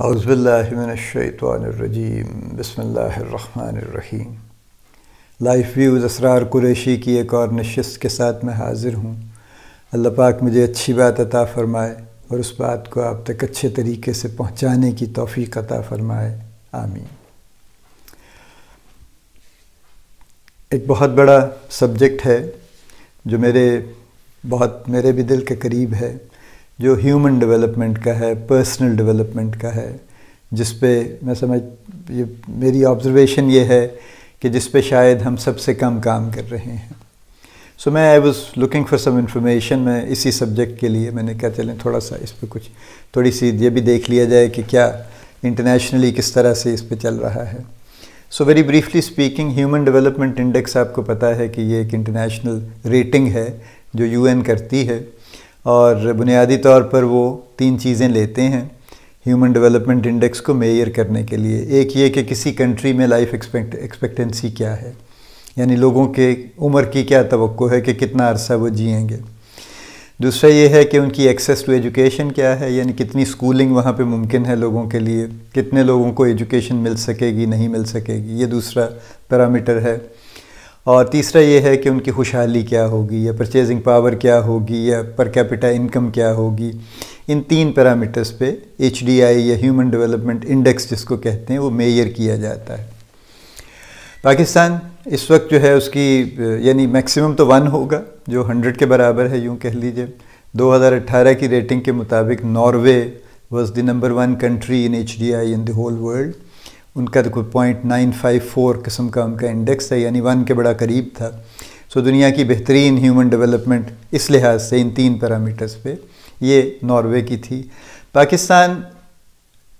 औज़ुबिल्लाहि मिनश्शैतानिर्रजीम बिस्मिल्लाहिर्रहमानिर्रहीम। Life view Asrar Qureshi की एक और नशिस्त के साथ मैं हाज़िर हूँ। अल्लाह पाक मुझे अच्छी बात अता फ़रमाए और उस बात को आप तक अच्छे तरीके से पहुँचाने की तौफ़ीक़ अता फ़रमाए, आमीन। एक बहुत बड़ा सब्जेक्ट है जो मेरे भी दिल के करीब है, जो ह्यूमन डेवलपमेंट का है, पर्सनल डेवलपमेंट का है, जिस पे मेरी ऑब्जर्वेशन ये है कि जिस पे शायद हम सबसे कम काम कर रहे हैं। सो मैं I was looking for some information, मैं इसी सब्जेक्ट के लिए मैंने कहा चलें थोड़ा सा इस पे कुछ थोड़ी सी ये भी देख लिया जाए कि क्या इंटरनेशनली किस तरह से इस पे चल रहा है। So very briefly speaking, human development index आपको पता है कि ये एक इंटरनेशनल रेटिंग है जो UN करती है, और बुनियादी तौर पर वो तीन चीज़ें लेते हैं ह्यूमन डेवलपमेंट इंडेक्स को मेजर करने के लिए। एक ये कि किसी कंट्री में लाइफ एक्सपेक्टेंसी क्या है, यानी लोगों के उम्र की क्या तवक्को है कि कितना अरसा वो जिएंगे। दूसरा ये है कि उनकी एक्सेस टू एजुकेशन क्या है, यानी कितनी स्कूलिंग वहाँ पे मुमकिन है लोगों के लिए, कितने लोगों को एजुकेशन मिल सकेगी नहीं मिल सकेगी, ये दूसरा पैरामीटर है। और तीसरा ये है कि उनकी खुशहाली क्या होगी, या परचेजिंग पावर क्या होगी, या पर कैपिटा इनकम क्या होगी। इन तीन पैरामीटर्स पे HDI या ह्यूमन डेवलपमेंट इंडेक्स जिसको कहते हैं वो मेजर किया जाता है। पाकिस्तान इस वक्त जो है उसकी यानी मैक्सिमम तो 1 होगा जो 100 के बराबर है, यूँ कह लीजिए। 2018 की रेटिंग के मुताबिक Norway was the number 1 country in HDI in the whole world. उनका तो कोई 0.954 किस्म का उनका इंडेक्स है, यानी 1 के बड़ा करीब था। सो दुनिया की बेहतरीन ह्यूमन डेवलपमेंट इस लिहाज से इन तीन पैरामीटर्स पे ये नॉर्वे की थी। Pakistan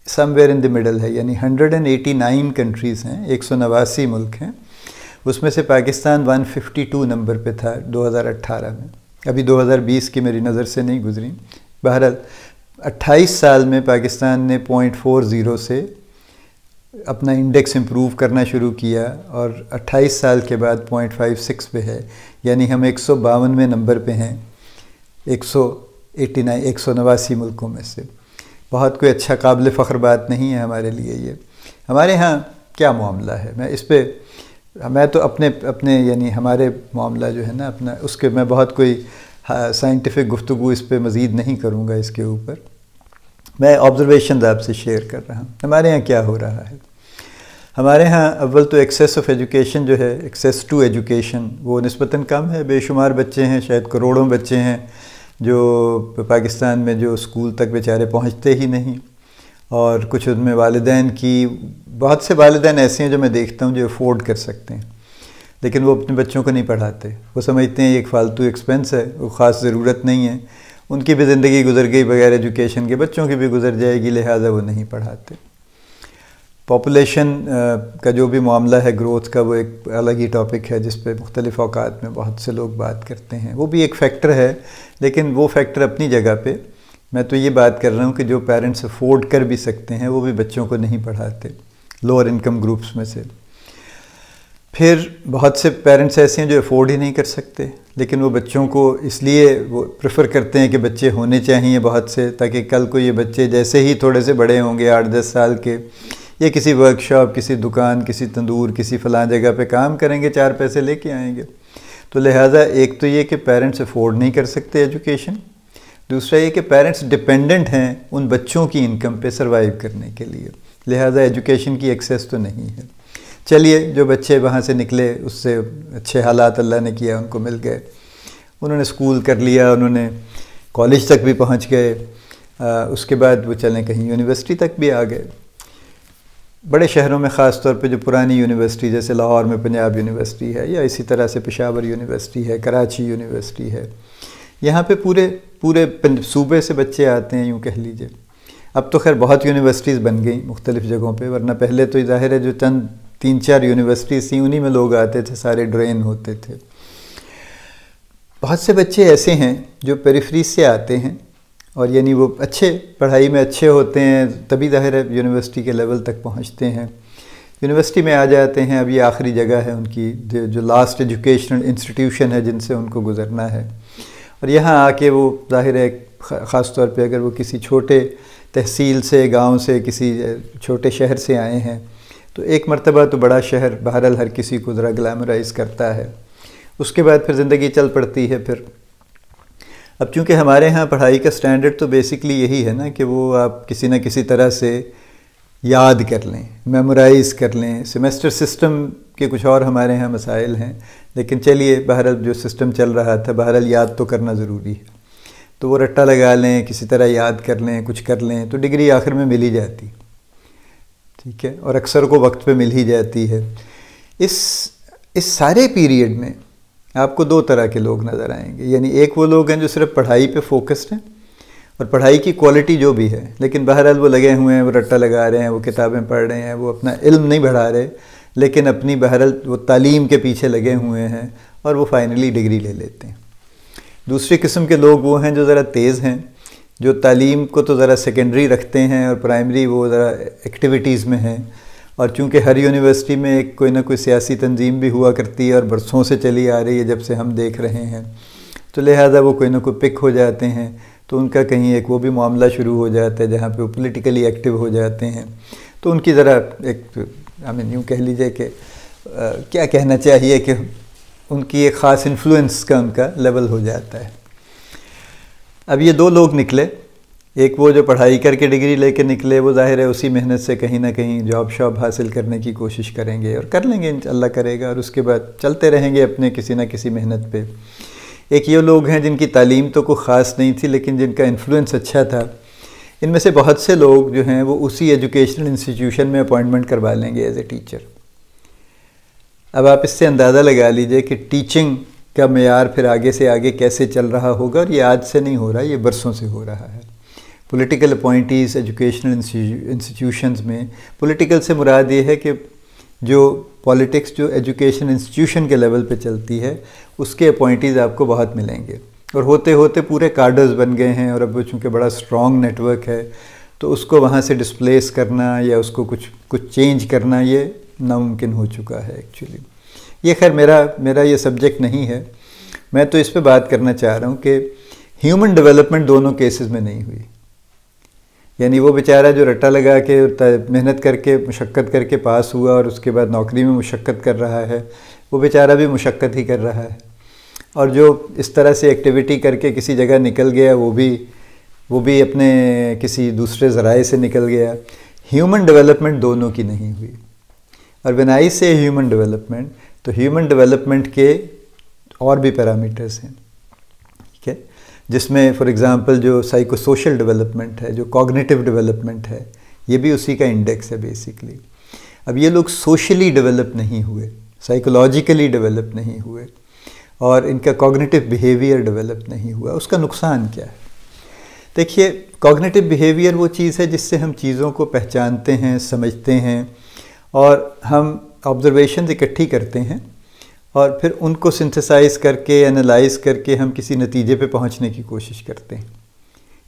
somewhere in the middle है, यानी 189 कंट्रीज़ हैं, 189 मुल्क हैं, उसमें से पाकिस्तान 152 नंबर पे था 2018 में। अभी 2020 की मेरी नज़र से नहीं गुजरी। बहरहाल 28 साल में पाकिस्तान ने 0.40 से अपना इंडेक्स इम्प्रूव करना शुरू किया और 28 साल के बाद 0.56 पे है, यानी हम 152वें नंबर पे हैं 189 मुल्कों में से। बहुत कोई अच्छा काबिल फ़ख्र बात नहीं है हमारे लिए ये। हमारे यहाँ क्या मामला है, मैं तो अपने यानी हमारे मामला जो है ना अपना उसके मैं बहुत कोई साइंटिफिक गुफ्तगू इस पर मज़ीद नहीं करूँगा। इसके ऊपर मैं ऑब्जर्वेशन आपसे शेयर कर रहा हूँ हमारे यहाँ क्या हो रहा है। हमारे यहाँ अव्वल तो एक्सेस टू एजुकेशन वो निस्बतन कम है। बेशुमार बच्चे हैं, शायद करोड़ों बच्चे हैं जो पाकिस्तान में जो स्कूल तक बेचारे पहुँचते ही नहीं, और कुछ उनमें वालिदैन की बहुत से वालिदैन ऐसे हैं जो मैं देखता हूँ जो अफोर्ड कर सकते हैं, लेकिन वो अपने बच्चों को नहीं पढ़ाते। वो समझते हैं एक फ़ालतू एक्सपेंस है, वो ख़ास ज़रूरत नहीं है। उनकी भी ज़िंदगी गुजर गई बगैर एजुकेशन के, बच्चों की भी गुजर जाएगी, लिहाजा वो नहीं पढ़ाते। पॉपुलेशन का जो भी मामला है ग्रोथ का, वो एक अलग ही टॉपिक है जिस पे मुख्तलिफ़ औकात में बहुत से लोग बात करते हैं, वो भी एक फैक्टर है। लेकिन वो फैक्टर अपनी जगह पे, मैं तो ये बात कर रहा हूँ कि जो पेरेंट्स अफोर्ड कर भी सकते हैं वो भी बच्चों को नहीं पढ़ाते लोअर इनकम ग्रुप्स में से। फिर बहुत से पेरेंट्स ऐसे हैं जो अफोर्ड ही नहीं कर सकते, लेकिन वो बच्चों को इसलिए वो प्रेफर करते हैं कि बच्चे होने चाहिए बहुत से, ताकि कल को ये बच्चे जैसे ही थोड़े से बड़े होंगे 8-10 साल के, ये किसी वर्कशॉप, किसी दुकान, किसी तंदूर, किसी फ़लाँ जगह पे काम करेंगे, 4 पैसे लेके आएंगे। तो लिहाजा एक तो ये कि पेरेंट्स अफोर्ड नहीं कर सकते एजुकेशन, दूसरा ये कि पेरेंट्स डिपेंडेंट हैं उन बच्चों की इनकम पर सर्वाइव करने के लिए, लिहाजा एजुकेशन की एक्सेस तो नहीं है। चलिए जो बच्चे वहाँ से निकले उससे अच्छे हालात अल्लाह ने किया, उनको मिल गए, उन्होंने स्कूल कर लिया, उन्होंने कॉलेज तक भी पहुँच गए, उसके बाद वो चलें कहीं यूनिवर्सिटी तक भी आ गए। बड़े शहरों में ख़ास तौर पे जो पुरानी यूनिवर्सिटी जैसे लाहौर में पंजाब यूनिवर्सिटी है, या इसी तरह से पेशावर यूनिवर्सिटी है, कराची यूनिवर्सिटी है, यहाँ पर पूरे सूबे से बच्चे आते हैं, यूँ कह लीजिए। अब तो खैर बहुत यूनिवर्सिटीज़ बन गई मुख्तलिफ़ जगहों पर, वरना पहले तो ज़ाहिर है जो 3-4 यूनिवर्सिटीज़ थी उन्हीं में लोग आते थे, सारे ड्रेन होते थे। बहुत से बच्चे ऐसे हैं जो पेरिफेरी से आते हैं, और यानी वो अच्छे पढ़ाई में अच्छे होते हैं तभी ज़ाहिर है यूनिवर्सिटी के लेवल तक पहुंचते हैं, यूनिवर्सिटी में आ जाते हैं। अब ये आखिरी जगह है उनकी जो लास्ट एजुकेशनल इंस्टीट्यूशन है जिनसे उनको गुजरना है, और यहाँ आके वो ज़ाहिर है ख़ास तौर पर अगर वो किसी छोटे तहसील से, गांव से, किसी छोटे शहर से आए हैं, तो एक मरतबा तो बड़ा शहर बहरहाल हर किसी को ज़रा ग्लैमराइज़ करता है, उसके बाद फिर ज़िंदगी चल पड़ती है। फिर अब चूँकि हमारे यहाँ पढ़ाई का स्टैंडर्ड तो बेसिकली यही है ना कि वो आप किसी न किसी तरह से याद कर लें, मेमोराइज़ कर लें। सेमेस्टर सिस्टम के कुछ और हमारे यहाँ मसाइल हैं, लेकिन चलिए बहरहाल जो सिस्टम चल रहा था बहरहाल याद तो करना ज़रूरी है, तो वो रट्टा लगा लें, किसी तरह याद कर लें, कुछ कर लें, तो डिग्री आखिर में मिल ही जाती, ठीक है, और अक्सर को वक्त पे मिल ही जाती है। इस सारे पीरियड में आपको दो तरह के लोग नज़र आएंगे, यानी एक वो लोग हैं जो सिर्फ पढ़ाई पे फोकस्ड हैं और पढ़ाई की क्वालिटी जो भी है, लेकिन बहरहाल वो लगे हुए हैं, वो रट्टा लगा रहे हैं, वो किताबें पढ़ रहे हैं, वो अपना इल्म नहीं बढ़ा रहे, लेकिन अपनी बहरहाल वो तालीम के पीछे लगे हुए हैं और वो फाइनली डिग्री ले लेते हैं। दूसरी किस्म के लोग वो हैं जो ज़रा तेज़ हैं, जो तालीम को तो ज़रा सेकेंडरी रखते हैं और प्राइमरी वो ज़रा एक्टिविटीज़ में हैं, और चूँकि हर यूनिवर्सिटी में एक कोई ना कोई सियासी तंजीम भी हुआ करती है और बरसों से चली आ रही है जब से हम देख रहे हैं, तो लिहाजा वो कोई ना कोई पिक हो जाते हैं, तो उनका कहीं एक वो भी मामला शुरू हो जाता है जहाँ पे वो पोलिटिकली एक्टिव हो जाते हैं, तो उनकी ज़रा एक हमें यूँ कह लीजिए कि क्या कहना चाहिए कि उनकी एक ख़ास इन्फ्लुएंस का उनका लेवल हो जाता है। अब ये दो लोग निकले, एक वो जो पढ़ाई करके डिग्री लेके निकले, वो ज़ाहिर है उसी मेहनत से कहीं ना कहीं जॉब शॉब हासिल करने की कोशिश करेंगे और कर लेंगे इंशाअल्लाह करेगा, और उसके बाद चलते रहेंगे अपने किसी ना किसी मेहनत पे। एक ये लोग हैं जिनकी तालीम तो कोई ख़ास नहीं थी लेकिन जिनका इन्फ्लुएंस अच्छा था। इनमें से बहुत से लोग जो हैं वो उसी एजुकेशनल इंस्टीट्यूशन में अपॉइंटमेंट करवा लेंगे एज ए टीचर। अब आप इससे अंदाज़ा लगा लीजिए कि टीचिंग का मेयार फिर आगे से आगे कैसे चल रहा होगा, और ये आज से नहीं हो रहा, ये बरसों से हो रहा है। पॉलिटिकल अपॉइंटीज़ एजुकेशनल इंस्टीट्यूशंस में, पॉलिटिकल से मुराद ये है कि जो पॉलिटिक्स जो एजुकेशन इंस्टीट्यूशन के लेवल पे चलती है उसके अपॉइंटीज़ आपको बहुत मिलेंगे, और होते होते पूरे कार्डर्स बन गए हैं, और अब चूँकि बड़ा स्ट्रॉन्ग नेटवर्क है तो उसको वहाँ से डिस्प्लेस करना या उसको कुछ चेंज करना ये नामुमकिन हो चुका है एक्चुअली। ये खैर मेरा ये सब्जेक्ट नहीं है, मैं तो इस पे बात करना चाह रहा हूँ कि ह्यूमन डेवलपमेंट दोनों केसेस में नहीं हुई। यानी वो बेचारा जो रट्टा लगा के मेहनत करके मुशक्क़त करके पास हुआ और उसके बाद नौकरी में मुशक्क़त कर रहा है, वो बेचारा भी मुशक्क़त ही कर रहा है, और जो इस तरह से एक्टिविटी करके किसी जगह निकल गया वो भी अपने किसी दूसरे ज़राए से निकल गया। ह्यूमन डेवलपमेंट दोनों की नहीं हुई। और when I say human development, तो ह्यूमन डेवलपमेंट के और भी पैरामीटर्स हैं, ठीक है, जिसमें फॉर एग्जांपल जो साइको सोशल डेवलपमेंट है, जो कॉग्निटिव डेवलपमेंट है, ये भी उसी का इंडेक्स है बेसिकली। अब ये लोग सोशली डेवलप नहीं हुए, साइकोलॉजिकली डेवलप नहीं हुए, और इनका कॉग्निटिव बिहेवियर डेवलप नहीं हुआ। उसका नुकसान क्या है? देखिए, कॉग्निटिव बिहेवियर वो चीज़ है जिससे हम चीज़ों को पहचानते हैं, समझते हैं, और हम ऑब्जर्वेशन इकट्ठी करते हैं और फिर उनको सिंथेसाइज करके, एनालाइज करके हम किसी नतीजे पे पहुंचने की कोशिश करते हैं।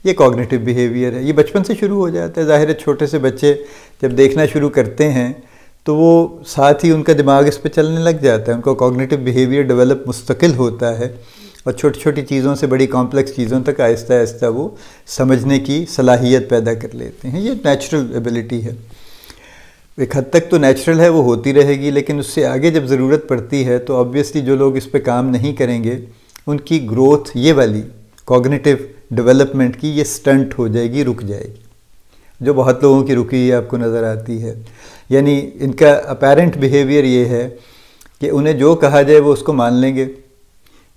ये कॉग्निटिव बिहेवियर है। ये बचपन से शुरू हो जाता है। ज़ाहिर है छोटे से बच्चे जब देखना शुरू करते हैं तो वो साथ ही उनका दिमाग इस पे चलने लग जाता है, उनका कॉग्निटिव बिहेवियर डेवलप मुस्तकिल होता है, और छोटी छोटी चीज़ों से बड़ी कॉम्प्लेक्स चीज़ों तक आहिस्ता आहिस्ता वो समझने की सलाहियत पैदा कर लेते हैं। ये नेचुरल एबिलिटी है, एक हद तक तो नेचुरल है, वो होती रहेगी, लेकिन उससे आगे जब ज़रूरत पड़ती है तो ऑब्वियसली जो लोग इस पे काम नहीं करेंगे उनकी ग्रोथ ये वाली कॉग्निटिव डेवलपमेंट की ये स्टंट हो जाएगी, रुक जाएगी, जो बहुत लोगों की रुकी आपको नज़र आती है। यानी इनका अपैरेंट बिहेवियर ये है कि उन्हें जो कहा जाए वो उसको मान लेंगे,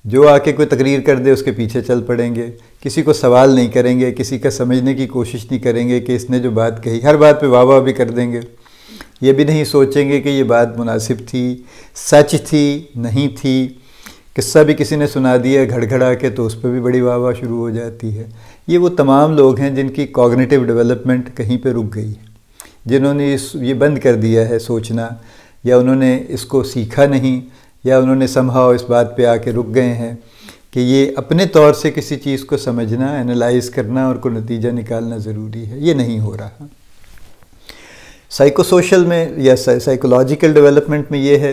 जो आके कोई तकरीर कर दे उसके पीछे चल पड़ेंगे, किसी को सवाल नहीं करेंगे, किसी का समझने की कोशिश नहीं करेंगे कि इसने जो बात कही, हर बात पर वाह वाह भी कर देंगे, ये भी नहीं सोचेंगे कि ये बात मुनासिब थी, सच थी, नहीं थी। किस्सा भी किसी ने सुना दिया घड़घड़ा के तो उस पर भी बड़ी वाह वाह शुरू हो जाती है। ये वो तमाम लोग हैं जिनकी कॉग्निटिव डेवलपमेंट कहीं पे रुक गई है, जिन्होंने ये बंद कर दिया है सोचना, या उन्होंने इसको सीखा नहीं, या उन्होंने समहाउ इस बात पे आके रुक गए हैं कि ये अपने तौर से किसी चीज़ को समझना, एनालाइज़ करना और कोई नतीजा निकालना ज़रूरी है, ये नहीं हो रहा। साइकोसोशल में या साइकोलॉजिकल डेवलपमेंट में ये है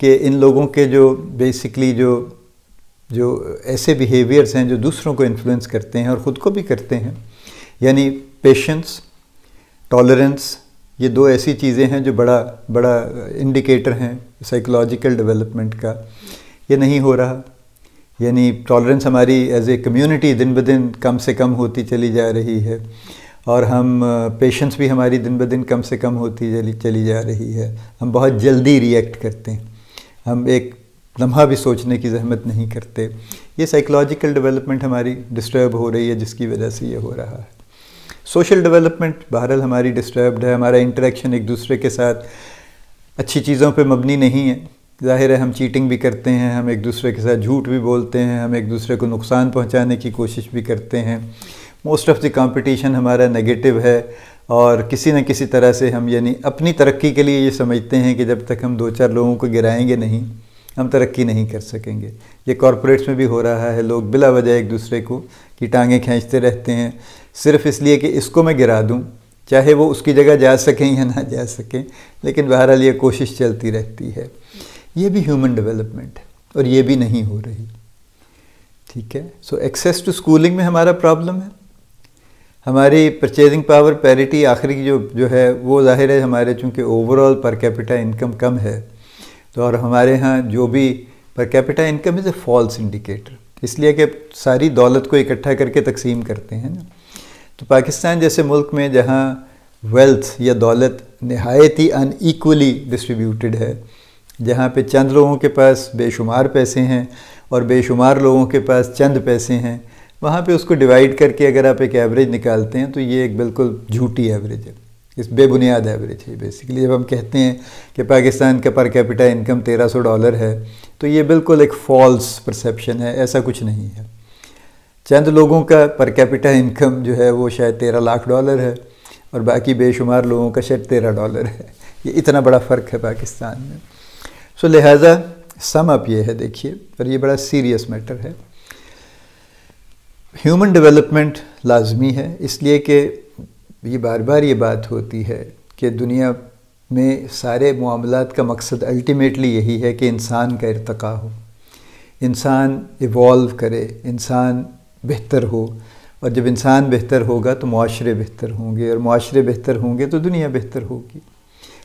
कि इन लोगों के जो बेसिकली जो ऐसे बिहेवियर्स हैं जो दूसरों को इन्फ्लुएंस करते हैं और ख़ुद को भी करते हैं, यानी पेशेंस, टॉलरेंस, ये दो ऐसी चीज़ें हैं जो बड़ा बड़ा इंडिकेटर हैं साइकोलॉजिकल डेवलपमेंट का। ये नहीं हो रहा, यानी टॉलरेंस हमारी एज ए कम्युनिटी दिन ब दिन कम से कम होती चली जा रही है, और हम पेशेंस भी हमारी दिन ब दिन कम से कम होती चली जा रही है। हम बहुत जल्दी रिएक्ट करते हैं, हम एक लम्हा भी सोचने की जहमत नहीं करते। ये साइकोलॉजिकल डेवलपमेंट हमारी डिस्टर्ब हो रही है, जिसकी वजह से ये हो रहा है। सोशल डेवलपमेंट बहरहाल हमारी डिस्टर्ब्ड है। हमारा इंटरेक्शन एक दूसरे के साथ अच्छी चीज़ों पे मबनी नहीं है। जाहिर है हम चीटिंग भी करते हैं, हम एक दूसरे के साथ झूठ भी बोलते हैं, हम एक दूसरे को नुकसान पहुंचाने की कोशिश भी करते हैं। मोस्ट ऑफ़ द कंपटीशन हमारा नेगेटिव है, और किसी न किसी तरह से हम यानी अपनी तरक्की के लिए ये समझते हैं कि जब तक हम दो चार लोगों को गिराएंगे नहीं हम तरक्की नहीं कर सकेंगे। ये कॉरपोरेट्स में भी हो रहा है। लोग बिला वजह एक दूसरे को की टांगें खींचते रहते हैं, सिर्फ इसलिए कि इसको मैं गिरा दूं, चाहे वो उसकी जगह जा सकें या ना जा सकें, लेकिन बहरहाल ये कोशिश चलती रहती है। ये भी ह्यूमन डेवलपमेंट है, और ये भी नहीं हो रही। ठीक है, सो एक्सेस टू स्कूलिंग में हमारा प्रॉब्लम है। हमारी परचेजिंग पावर पैरिटी आखिरी की जो है वो जाहिर है हमारे चूँकि ओवरऑल पर कैपिटा इनकम कम है, तो और हमारे यहाँ जो भी per capita income is a false indicator, इसलिए कि सारी दौलत को इकट्ठा करके तकसीम करते हैं ना। तो पाकिस्तान जैसे मुल्क में जहाँ वेल्थ या दौलत नहायत ही अनईक्वली डिस्ट्रीब्यूटेड है, जहाँ पे चंद लोगों के पास बेशुमार पैसे हैं और बेशुमार लोगों के पास चंद पैसे हैं, वहाँ पे उसको डिवाइड करके अगर आप एक एवरेज निकालते हैं तो ये एक बिल्कुल झूठी एवरेज है, इस बेबुनियाद एवरेज है। बेसिकली जब हम कहते हैं कि पाकिस्तान का पर कैपिटा इनकम $1300 है, तो ये बिल्कुल एक फॉल्स परसेप्शन है, ऐसा कुछ नहीं है। चंद लोगों का पर कैपिटा इनकम जो है वो शायद $13 लाख है, और बाकी बेशुमार लोगों का शायद $13 है। ये इतना बड़ा फ़र्क है पाकिस्तान में। सो लिहाजा सम अप ये है, देखिए, और ये बड़ा सीरियस मैटर है। ह्यूमन डेवलपमेंट लाजमी है, इसलिए कि ये बार बार ये बात होती है कि दुनिया में सारे मामलात का मकसद अल्टीमेटली यही है कि इंसान का इरतका हो, इंसान इवॉल्व करे, इंसान बेहतर हो, और जब इंसान बेहतर होगा तो माशरे बेहतर होंगे, और माशरे बेहतर होंगे तो दुनिया बेहतर होगी।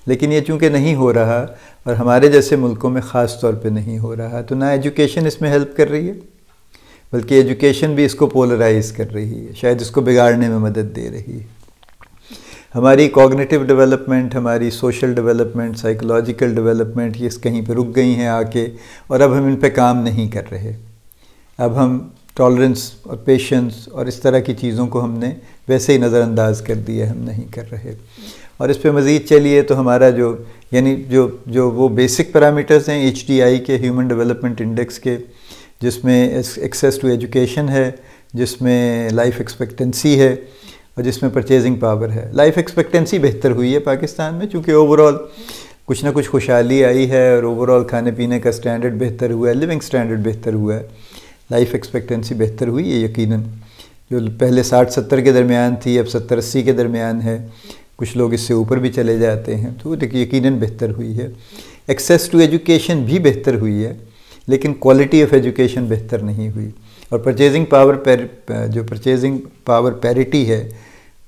लेकिन ये चूँकि नहीं हो रहा, और हमारे जैसे मुल्कों में ख़ास तौर पे नहीं हो रहा, तो ना एजुकेशन इसमें हेल्प कर रही है, बल्कि एजुकेशन भी इसको पोलराइज़ कर रही है, शायद इसको बिगाड़ने में मदद दे रही है। हमारी कॉग्निटिव डेवलपमेंट, हमारी सोशल डेवलपमेंट, साइकोलॉजिकल डेवलपमेंट, ये कहीं पर रुक गई हैं आके, और अब हम इन पे काम नहीं कर रहे। अब हम टॉलरेंस और पेशेंस और इस तरह की चीज़ों को हमने वैसे ही नज़रअंदाज कर दिया, हम नहीं कर रहे। और इस पे मज़ीद चलिए तो हमारा जो यानी जो जो वो बेसिक पैरामीटर्स हैं HDI के, ह्यूमन डेवलपमेंट इंडेक्स के, जिसमें एक्सेस टू एजुकेशन है, जिसमें लाइफ एक्सपेक्टेंसी है, और जिसमें परचेजिंग पावर है। लाइफ एक्सपेक्टेंसी बेहतर हुई है पाकिस्तान में, चूँकि ओवरऑल कुछ ना कुछ खुशहाली आई है, और ओवरऑल खाने पीने का स्टैंडर्ड बेहतर हुआ है, लिविंग स्टैंडर्ड बेहतर हुआ है, लाइफ एक्सपेक्टेंसी बेहतर हुई है यकीनन। जो पहले 60-70 के दरमियान थी, अब 70-80 के दरमियान है, कुछ लोग इससे ऊपर भी चले जाते हैं, तो यकीनन बेहतर हुई है। एक्सेस टू एजुकेशन भी बेहतर हुई है, लेकिन क्वालिटी ऑफ एजुकेशन बेहतर नहीं हुई, और परचेजिंग पावर पैरिटी है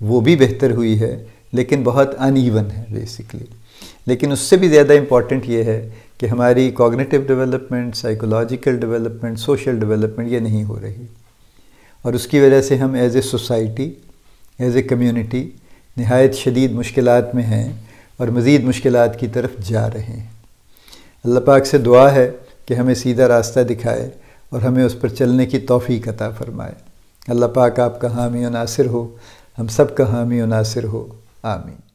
वो भी बेहतर हुई है, लेकिन बहुत अनइवन है बेसिकली। लेकिन उससे भी ज़्यादा इम्पॉर्टेंट ये है कि हमारी cognitive development, psychological development, social development ये नहीं हो रही, और उसकी वजह से हम as a society, as a community नहायत शदीद मुश्किलात में हैं, और मज़ीद मुश्किलात की तरफ जा रहे हैं। अल्लाह पाक से दुआ है कि हमें सीधा रास्ता दिखाए और हमें उस पर चलने की तौफीक अता फरमाए। अल्लाह पाक आपका हामी और नासिर हो, हम सब का हामी और नासिर हो। आमीन।